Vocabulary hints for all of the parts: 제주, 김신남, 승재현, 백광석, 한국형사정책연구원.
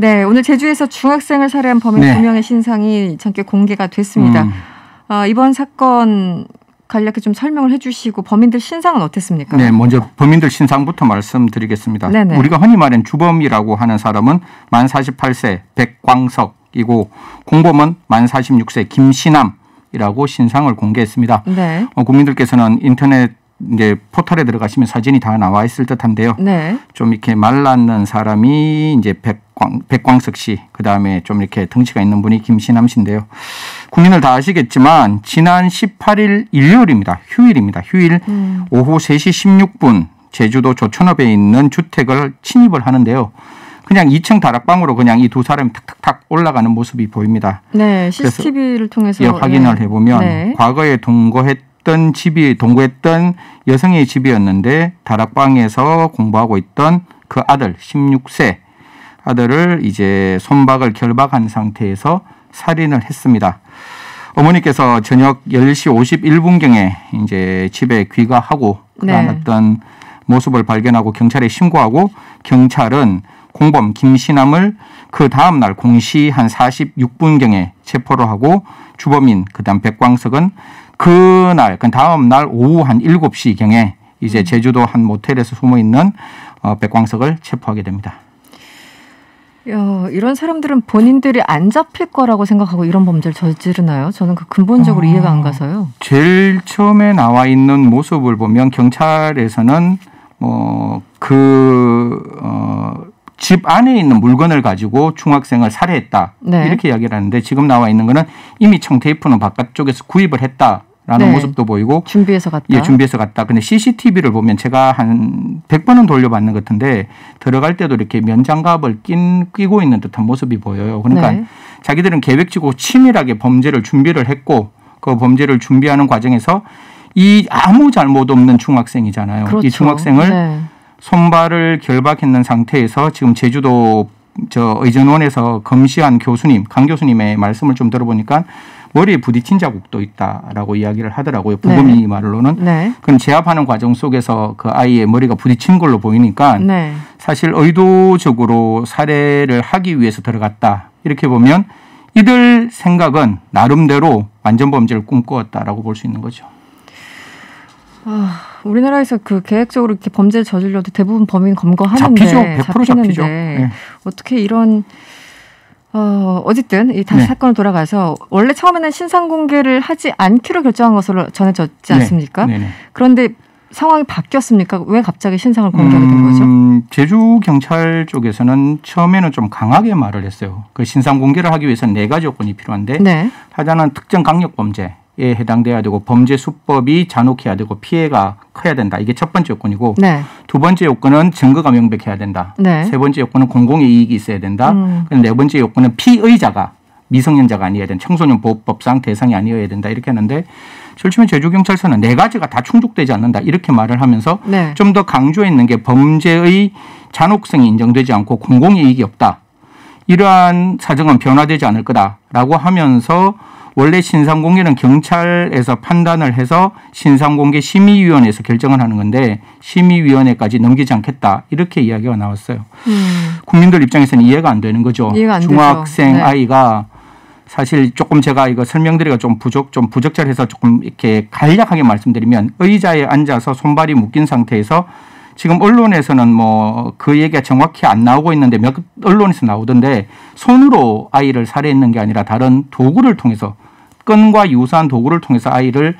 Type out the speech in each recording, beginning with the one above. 네, 오늘 제주에서 중학생을 살해한 범인 2명의 신상이 잠깐 공개가 됐습니다. 이번 사건 간략히 좀 설명을 해 주시고 범인들 신상은 어땠습니까? 네, 먼저 범인들 신상부터 말씀드리겠습니다. 네네. 우리가 흔히 말하는 주범이라고 하는 사람은 만 48세 백광석이고 공범은 만 46세 김신남이라고 신상을 공개했습니다. 네. 국민들께서는 인터넷 이제 포털에 들어가시면 사진이 다 나와 있을 듯한데요. 네. 좀 이렇게 말랐는 사람이 이제 백광석 씨, 그 다음에 좀 이렇게 덩치가 있는 분이 김신남 씨인데요. 국민을 다 아시겠지만 지난 18일 일요일입니다. 휴일 오후 3시 16분 제주도 조천읍에 있는 주택을 침입을 하는데요. 그냥 2층 다락방으로 그냥 이 두 사람이 탁탁탁 올라가는 모습이 보입니다. 네, CCTV를 통해서 확인을 해보면 과거에 동거했던 여성의 집이었는데 다락방에서 공부하고 있던 그 아들 16세 아들을 이제 손박을 결박한 상태에서 살인을 했습니다. 어머니께서 저녁 10시 51분경에 이제 집에 귀가하고 그런 어떤 모습을 발견하고 경찰에 신고하고 경찰은 공범 김신남을 그 다음 날 공시 한 46분경에 체포를 하고 주범인 그다음 백광석은 그날 그 다음 날 오후 한 7시경에 이제 제주도 한 모텔에서 숨어 있는 백광석을 체포하게 됩니다. 이런 사람들은 본인들이 안 잡힐 거라고 생각하고 이런 범죄를 저지르나요? 저는 그 근본적으로 이해가 안 가서요. 제일 처음에 나와 있는 모습을 보면 경찰에서는 집 안에 있는 물건을 가지고 중학생을 살해했다. 이렇게 이야기를 하는데 지금 나와 있는 거는 이미 청테이프는 바깥쪽에서 구입을 했다. 라는 모습도 보이고 준비해서 갔다. 근데 CCTV를 보면 제가 한 100번은 돌려봤는 것 같은데 들어갈 때도 이렇게 면장갑을 끼고 있는 듯한 모습이 보여요. 그러니까 자기들은 계획적으로 치밀하게 범죄를 준비를 했고 그 범죄를 준비하는 과정에서 이 아무 잘못 없는 중학생이잖아요. 그렇죠. 이 중학생을 손발을 결박했는 상태에서 지금 제주도 의전원에서 검시한 교수님, 강 교수님의 말씀을 좀 들어보니까 머리에 부딪힌 자국도 있다라고 이야기를 하더라고요. 부검이 말로는. 그럼 제압하는 과정 속에서 그 아이의 머리가 부딪힌 걸로 보이니까 사실 의도적으로 살해를 하기 위해서 들어갔다. 이렇게 보면 이들 생각은 나름대로 완전범죄를 꿈꾸었다라고 볼 수 있는 거죠. 우리나라에서 그 계획적으로 이렇게 범죄를 저질러도 대부분 범인 검거하는데 잡히죠. 100% 잡히죠. 어떻게 이런 어쨌든 다시 사건을 돌아가서 원래 처음에는 신상 공개를 하지 않기로 결정한 것으로 전해졌지 않습니까? 그런데 상황이 바뀌었습니까? 왜 갑자기 신상을 공개하게 된 거죠? 제주 경찰 쪽에서는 처음에는 좀 강하게 말을 했어요. 그 신상 공개를 하기 위해서는 4가지 요건이 필요한데 하나는 특정 강력 범죄. 에 해당돼야 되고 범죄 수법이 잔혹해야 되고 피해가 커야 된다. 이게 첫 번째 요건이고 두 번째 요건은 증거가 명백해야 된다. 세 번째 요건은 공공의 이익이 있어야 된다. 네 번째 요건은 피의자가 미성년자가 아니어야 된다. 청소년 보호법상 대상이 아니어야 된다. 이렇게 하는데 절치면 제주경찰서는 4가지가 다 충족되지 않는다. 이렇게 말을 하면서 좀 더 강조해 있는 게 범죄의 잔혹성이 인정되지 않고 공공의 이익이 없다. 이러한 사정은 변화되지 않을 거다라고 하면서 원래 신상공개는 경찰에서 판단을 해서 신상공개 심의위원회에서 결정을 하는 건데 심의위원회까지 넘기지 않겠다. 이렇게 이야기가 나왔어요. 국민들 입장에서는 이해가 안 되는 거죠. 중학생 아이가 사실 조금 제가 이거 설명드리기가 좀 부적절해서 조금 이렇게 간략하게 말씀드리면 의자에 앉아서 손발이 묶인 상태에서 지금 언론에서는 그 얘기가 정확히 안 나오고 있는데 몇 언론에서 나오던데 손으로 아이를 살해했는 게 아니라 다른 도구를 통해서 끈과 유사한 도구를 통해서 아이를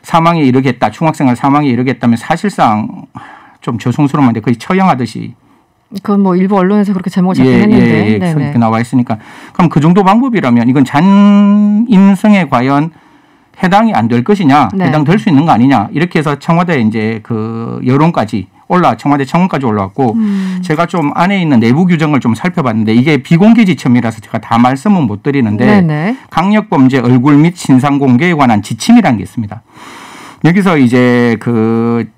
사망에 이르겠다. 중학생을 사망에 이르겠다면 사실상 좀 죄송스러운 말인데 거의 처형하듯이. 그건 일부 언론에서 그렇게 제목을 잡긴 했는데. 그렇게 나와 있으니까. 그럼 그 정도 방법이라면 이건 잔인성에 과연 해당이 안 될 것이냐, 해당될 수 있는 거 아니냐 이렇게 해서 청와대 이제 그 여론까지 청와대 청원까지 올라왔고 제가 좀 안에 있는 내부 규정을 좀 살펴봤는데 이게 비공개 지침이라서 제가 다 말씀은 못 드리는데 강력범죄 얼굴 및 신상 공개에 관한 지침이라는 게 있습니다. 여기서 이제 그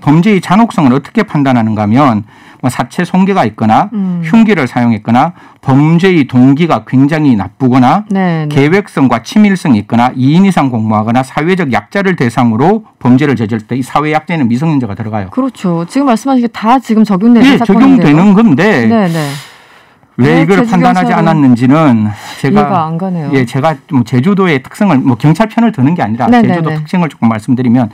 범죄의 잔혹성을 어떻게 판단하는가 하면 사체 손괴가 있거나 흉기를 사용했거나 범죄의 동기가 굉장히 나쁘거나 계획성과 치밀성이 있거나 2인 이상 공모하거나 사회적 약자를 대상으로 범죄를 저질렀을 때 이 사회 약자에는 미성년자가 들어가요. 그렇죠. 지금 말씀하신 게 다 지금 적용되는 사건이에요. 적용되는 건데 왜 이걸 판단하지 않았는지는 제가 안 가네요. 예, 제가 제주도의 특성을 경찰 편을 드는 게 아니라 네네네. 제주도 특징을 조금 말씀드리면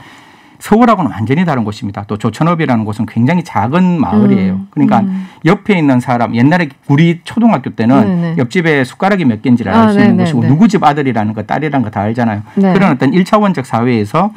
서울하고는 완전히 다른 곳입니다. 또 조천읍이라는 곳은 굉장히 작은 마을이에요. 그러니까 옆에 있는 사람, 옛날에 우리 초등학교 때는 네네. 옆집에 숟가락이 몇 개인지를 알 수 있는 것이고 누구 집 아들이라는 거 딸이라는 거 다 알잖아요. 네. 그런 어떤 1차원적 사회에서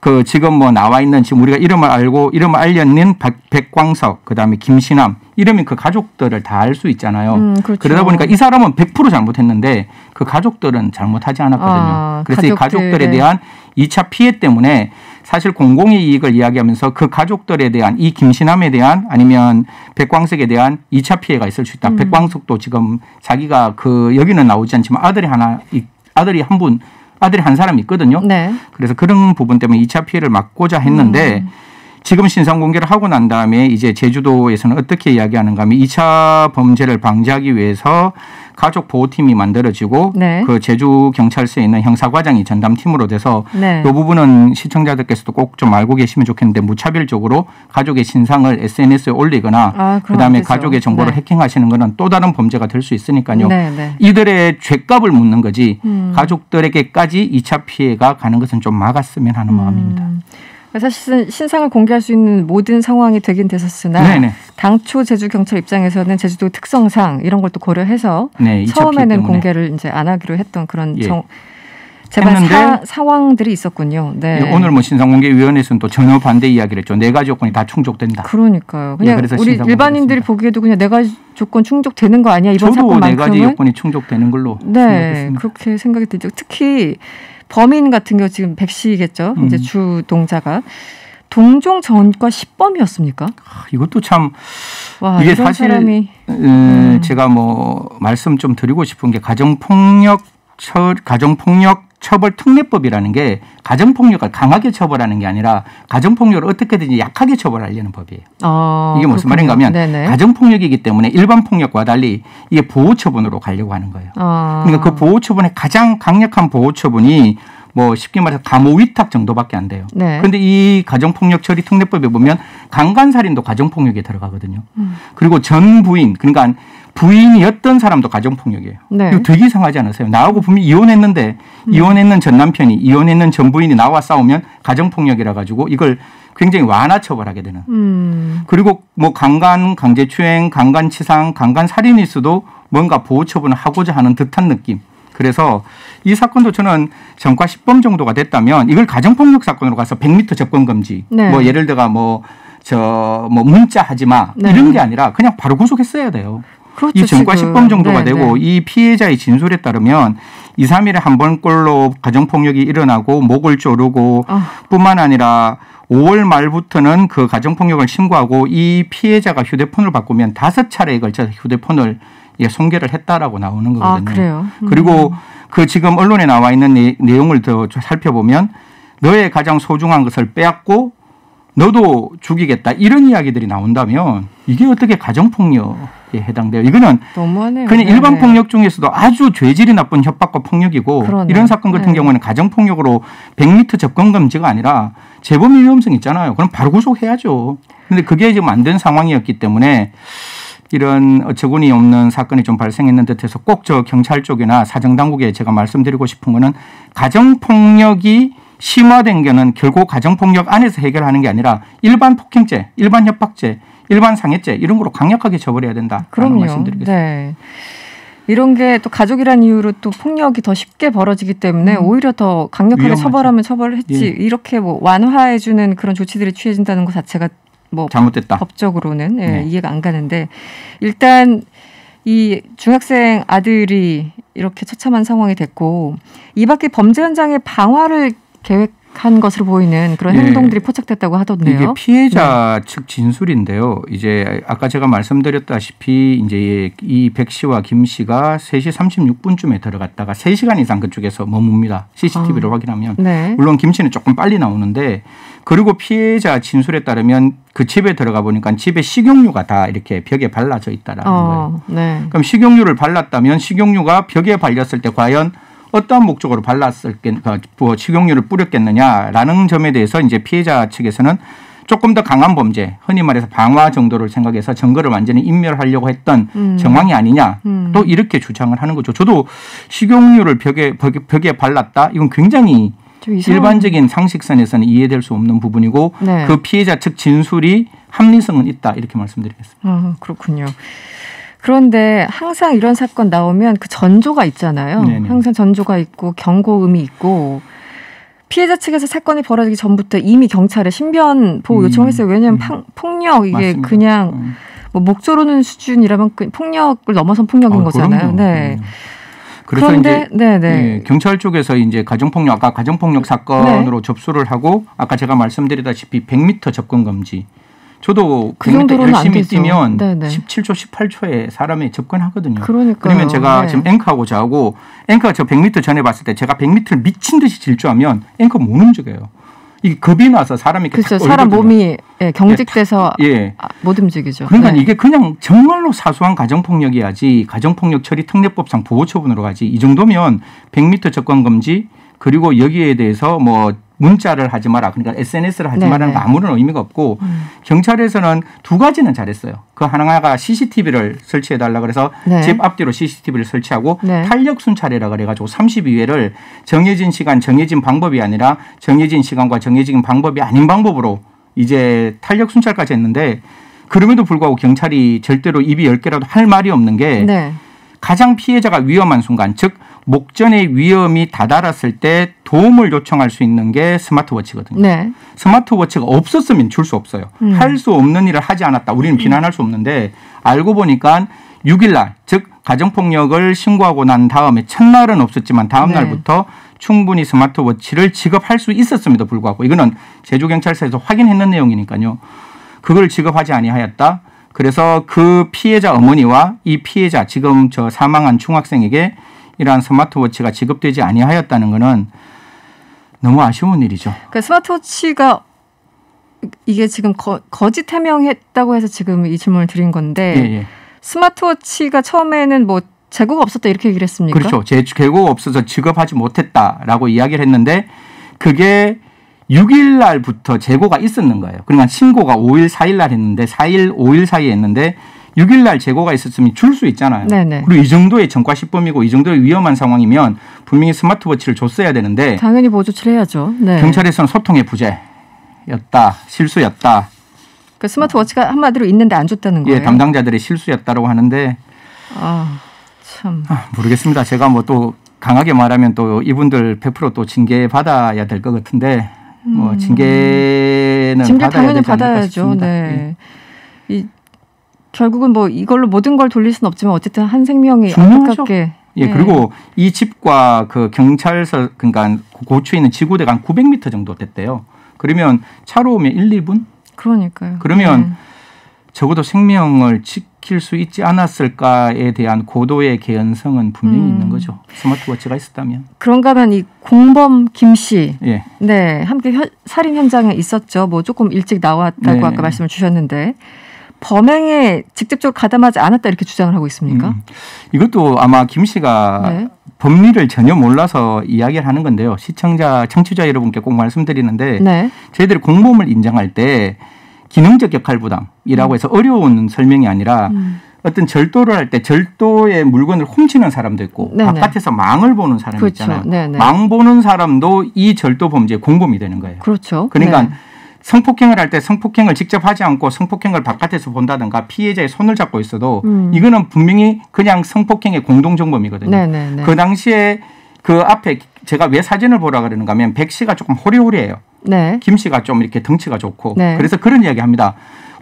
그 지금 나와 있는 지금 우리가 이름을 알고 이름을 알렸는 백광석 그다음에 김신남 이름이 그 가족들을 다 알 수 있잖아요. 그렇죠. 그러다 보니까 이 사람은 100% 잘못했는데 그 가족들은 잘못하지 않았거든요. 그래서 가족들, 이 가족들에 대한 2차 피해 때문에 사실 공공의 이익을 이야기하면서 그 가족들에 대한 이 김신남에 대한 아니면 백광석에 대한 2차 피해가 있을 수 있다. 백광석도 지금 자기가 그 여기는 나오지 않지만 아들이 한 사람이 있거든요. 네. 그래서 그런 부분 때문에 2차 피해를 막고자 했는데 지금 신상공개를 하고 난 다음에 이제 제주도에서는 어떻게 이야기하는가 하면 2차 범죄를 방지하기 위해서 가족보호팀이 만들어지고 네. 그 제주경찰서에 있는 형사과장이 전담팀으로 돼서 네. 이 부분은 시청자들께서도 꼭 좀 알고 계시면 좋겠는데 무차별적으로 가족의 신상을 SNS에 올리거나 그다음에 가족의 정보를 네. 해킹하시는 것은 또 다른 범죄가 될 수 있으니까요. 네, 네. 이들의 죄값을 묻는 거지 가족들에게까지 2차 피해가 가는 것은 좀 막았으면 하는 마음입니다. 사실은 신상을 공개할 수 있는 모든 상황이 되긴 됐었으나 네네. 당초 제주경찰 입장에서는 제주도 특성상 이런 걸 또 고려해서 네, 처음에는 공개를 이제 안 하기로 했던 그런 예. 제발 상황들이 있었군요. 네. 예, 오늘 신상공개위원회에서는 또 전혀 반대 이야기를 했죠. 네 가지 조건이 다 충족된다. 그러니까요. 그냥 예, 그래서 우리 일반인들이 보기에도 그냥 네 가지 조건 충족되는 거 아니야. 이번 저도 네 가지 요건이 충족되는 걸로 생각했습니다. 그렇게 생각이 들죠. 특히 범인 같은 경우 지금 백 씨겠죠. 이제 주동자가. 동종 전과 10범이었습니까? 이것도 참 이게 사실 사람이... 제가 말씀 좀 드리고 싶은 게 가정폭력 처벌 특례법이라는 게 가정폭력을 강하게 처벌하는 게 아니라 가정폭력을 어떻게든지 약하게 처벌하려는 법이에요. 이게 무슨 말인가 하면 네네. 가정폭력이기 때문에 일반 폭력과 달리 이게 보호처분으로 가려고 하는 거예요. 그러니까 그 보호처분의 가장 강력한 보호처분이 쉽게 말해서 감호위탁 정도밖에 안 돼요. 네. 그런데 이 가정폭력 처리 특례법에 보면 강간살인도 가정폭력에 들어가거든요. 그리고 전부인 그러니까 부인이었던 사람도 가정폭력이에요. 네. 이거 되게 이상하지 않으세요? 나하고 분명히 이혼했는데 이혼했는 전 남편이 이혼했는 전 부인이 나와 싸우면 가정폭력이라 가지고 이걸 굉장히 완화 처벌하게 되는. 그리고 강간, 강제추행, 강간치상, 강간살인일 수도 뭔가 보호처분을 하고자 하는 듯한 느낌. 그래서 이 사건도 저는 전과 10범 정도가 됐다면 이걸 가정폭력 사건으로 가서 100m 접근 금지. 네. 예를 들어 문자 하지 마. 네. 이런 게 아니라 그냥 바로 구속했어야 돼요. 그렇죠, 이 전과 10범 정도가 네, 되고 네. 이 피해자의 진술에 따르면 2, 3일에 한 번꼴로 가정폭력이 일어나고 목을 조르고 뿐만 아니라 5월 말부터는 그 가정폭력을 신고하고 이 피해자가 휴대폰을 바꾸면 5차례에 걸쳐서 휴대폰을 손괴를 했다라고 나오는 거거든요. 그래요? 그리고 그 지금 언론에 나와 있는 내용을 더 살펴보면 너의 가장 소중한 것을 빼앗고 너도 죽이겠다 이런 이야기들이 나온다면 이게 어떻게 가정폭력에 해당돼요? 이거는 너무하네요. 그냥 일반 폭력 중에서도 아주 죄질이 나쁜 협박과 폭력이고 그러네. 이런 사건 같은 경우는 가정폭력으로 100m 접근 금지가 아니라 재범의 위험성이 있잖아요. 그럼 바로 구속해야죠. 그런데 그게 지금 안 된 상황이었기 때문에 이런 어처구니 없는 사건이 좀 발생했는 듯해서 꼭 저 경찰 쪽이나 사정당국에 제가 말씀드리고 싶은 거는 가정폭력이 심화된 거는 결국 가정폭력 안에서 해결하는 게 아니라 일반 폭행죄, 일반 협박죄, 일반 상해죄 이런 거로 강력하게 처벌해야 된다라는 말씀드리겠습니다. 네. 이런 게 또 가족이란 이유로 또 폭력이 더 쉽게 벌어지기 때문에 오히려 더 강력하게 위험하죠. 처벌하면 처벌을 했지. 예. 이렇게 완화해 주는 그런 조치들이 취해진다는 것 자체가 잘못됐다. 법적으로는 네. 이해가 안 가는데 일단 이 중학생 아들이 이렇게 처참한 상황이 됐고 이 밖에 범죄 현장의 방화를 계획한 것으로 보이는 그런 행동들이 포착됐다고 하던데요. 이게 피해자 측 진술인데요. 이제 아까 제가 말씀드렸다시피 이제 이 백 씨와 김 씨가 3시 36분쯤에 들어갔다가 3시간 이상 그쪽에서 머뭅니다. CCTV를 확인하면. 네. 물론 김 씨는 조금 빨리 나오는데 그리고 피해자 진술에 따르면 그 집에 들어가 보니까 집에 식용유가 다 이렇게 벽에 발라져 있다라는 거예요. 네. 그럼 식용유를 발랐다면 식용유가 벽에 발렸을 때 과연 어떠한 목적으로 식용유를 뿌렸겠느냐라는 점에 대해서 이제 피해자 측에서는 조금 더 강한 범죄, 흔히 말해서 방화 정도를 생각해서 증거를 완전히 인멸하려고 했던 정황이 아니냐, 또 이렇게 주장을 하는 거죠. 저도 식용유를 벽에 발랐다? 이건 굉장히 일반적인 상식선에서는 이해될 수 없는 부분이고 네. 그 피해자 측 진술이 합리성은 있다 이렇게 말씀드리겠습니다. 그렇군요. 그런데 항상 이런 사건 나오면 그 전조가 있잖아요. 네네. 항상 전조가 있고 경고음이 있고 피해자 측에서 사건이 벌어지기 전부터 이미 경찰에 신변 보호 요청했어요. 왜냐하면 폭력 이게 맞습니다. 그냥 뭐 목조르는 수준이라면 폭력을 넘어선 폭력인 거잖아요. 네. 그래서 그런데, 이제 네, 경찰 쪽에서 이제 가정폭력, 아까 가정폭력 사건으로 네. 접수를 하고 아까 제가 말씀드리다시피 100m 접근 금지. 저도 그 정도로 열심히 뛰면 네네. 17초, 18초에 사람이 접근하거든요. 그러니까요. 그러면 제가 네. 지금 앵커하고 저하고 앵커가 저 100m 전에 봤을 때 제가 100m를 미친 듯이 질주하면 앵커 못 움직여요. 이게 겁이 나서 사람이 그렇죠. 사람 몸이 예, 경직돼서 예. 못 움직이죠. 그러니까 네. 이게 그냥 정말로 사소한 가정폭력이야지 가정폭력 처리 특례법상 보호처분으로 가지 이 정도면 100m 접근 금지 그리고 여기에 대해서 뭐 문자를 하지 마라. 그러니까 SNS를 하지 마라는 거 아무런 의미가 없고 경찰에서는 두 가지는 잘했어요. 그 하나가 CCTV를 설치해달라 그래서 네. 집 앞뒤로 CCTV를 설치하고 네. 탄력 순찰이라 그래가지고 32회를 정해진 시간, 정해진 방법이 아니라 정해진 시간과 정해진 방법이 아닌 방법으로 이제 탄력 순찰까지 했는데 그럼에도 불구하고 경찰이 절대로 입이 10개라도 할 말이 없는 게 네. 가장 피해자가 위험한 순간, 즉 목전의 위험이 다다랐을 때 도움을 요청할 수 있는 게 스마트워치거든요. 네. 스마트워치가 없었으면 줄 수 없어요. 할 수 없는 일을 하지 않았다. 우리는 비난할 수 없는데 알고 보니까 6일날, 즉 가정폭력을 신고하고 난 다음에 첫날은 없었지만 다음날부터 네. 충분히 스마트워치를 지급할 수 있었음에도 불구하고 이거는 제주경찰서에서 확인했는 내용이니까요. 그걸 지급하지 아니하였다. 그래서 그 피해자 어머니와 이 피해자 지금 저 사망한 중학생에게 이러한 스마트워치가 지급되지 아니하였다는 것은 너무 아쉬운 일이죠. 그러니까 스마트워치가 이게 지금 거짓 해명했다고 해서 지금 이 질문을 드린 건데 예. 스마트워치가 처음에는 뭐 재고가 없었다 이렇게 얘기를 했습니까? 그렇죠. 재고가 없어서 지급하지 못했다라고 이야기를 했는데 그게 6일 날부터 재고가 있었는 거예요. 그러니까 신고가 5일, 4일 날 했는데 4일, 5일 사이에 했는데 6일 날 재고가 있었으면 줄 수 있잖아요. 네네. 그리고 이 정도의 전과시범이고 이 정도의 위험한 상황이면 분명히 스마트워치를 줬어야 되는데 당연히 보조치를 해야죠. 네. 경찰에서는 소통의 부재였다. 실수였다. 그러니까 스마트워치가 한마디로 있는데 안 줬다는 거예요. 예, 담당자들의 실수였다고 하는데 아, 참. 모르겠습니다. 제가 뭐 또 강하게 말하면 또 이분들 100% 또 징계받아야 될 것 같은데 뭐 징계는 당연히 받아야죠. 네. 예. 결국은 뭐 이걸로 모든 걸 돌릴 수는 없지만 어쨌든 한 생명이 안타깝게. 예, 네. 그리고 이 집과 그 경찰서 그러니까 고추에 있는 지구대가 한 900m 정도 됐대요. 그러면 차로 오면 1, 2분? 그러니까요. 그러면 네. 적어도 생명을 지킬 수 있지 않았을까에 대한 고도의 개연성은 분명히 있는 거죠. 스마트워치가 있었다면. 그런가 하면 이 공범 김 씨. 예. 네, 함께 살인 현장에 있었죠. 뭐 조금 일찍 나왔다고 네. 아까 말씀을 주셨는데. 범행에 직접적으로 가담하지 않았다 이렇게 주장을 하고 있습니까? 이것도 아마 김 씨가 네. 법리를 전혀 몰라서 이야기를 하는 건데요. 시청자, 청취자 여러분께 꼭 말씀드리는데 네. 저희들이 공범을 인정할 때 기능적 역할 부담이라고 해서 어려운 설명이 아니라 어떤 절도를 할 때 절도의 물건을 훔치는 사람도 있고 네네. 바깥에서 망을 보는 사람 그렇죠. 있잖아요. 네네. 망 보는 사람도 이 절도 범죄의 공범이 되는 거예요. 그렇죠. 그러니까 네. 성폭행을 할 때 성폭행을 직접 하지 않고 성폭행을 바깥에서 본다든가 피해자의 손을 잡고 있어도 이거는 분명히 그냥 성폭행의 공동정범이거든요. 네네네. 그 당시에 그 앞에 제가 왜 사진을 보라 그러는가 하면 백 씨가 조금 호리호리해요. 네. 김 씨가 좀 이렇게 덩치가 좋고 네. 그래서 그런 이야기 합니다.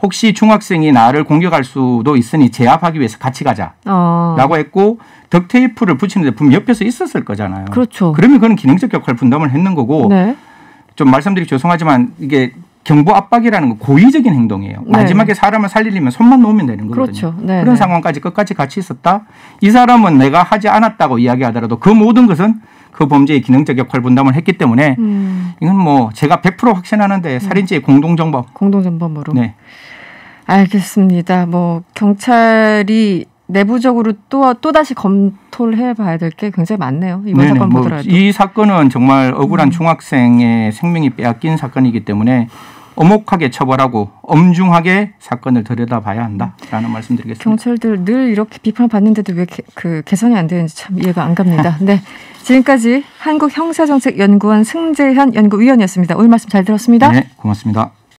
혹시 중학생이 나를 공격할 수도 있으니 제압하기 위해서 같이 가자 라고 했고 덕테이프를 붙이는데 분명 옆에서 있었을 거잖아요. 그렇죠. 그러면 그건 기능적 역할 분담을 했는 거고 네. 좀 말씀드리기 죄송하지만 이게 경보 압박이라는 건 고의적인 행동이에요. 네. 마지막에 사람을 살리려면 손만 놓으면 되는 거거든요. 그렇죠. 그런 상황까지 끝까지 같이 있었다. 이 사람은 내가 하지 않았다고 이야기하더라도 그 모든 것은 그 범죄의 기능적 역할 분담을 했기 때문에 이건 뭐 제가 100% 확신하는데 살인죄의 공동정범. 공동정범으로. 네. 알겠습니다. 뭐 경찰이 내부적으로 또 다시 검토를 해봐야 될 게 굉장히 많네요. 이번 사건 보더라도. 이 사건은 정말 억울한 중학생의 생명이 빼앗긴 사건이기 때문에 엄혹하게 처벌하고 엄중하게 사건을 들여다봐야 한다라는 말씀드리겠습니다. 경찰들 늘 이렇게 비판을 받는데도 왜 개선이 안 되는지 참 이해가 안 갑니다. 네, 지금까지 한국형사정책연구원 승재현 연구위원이었습니다. 오늘 말씀 잘 들었습니다. 네, 고맙습니다.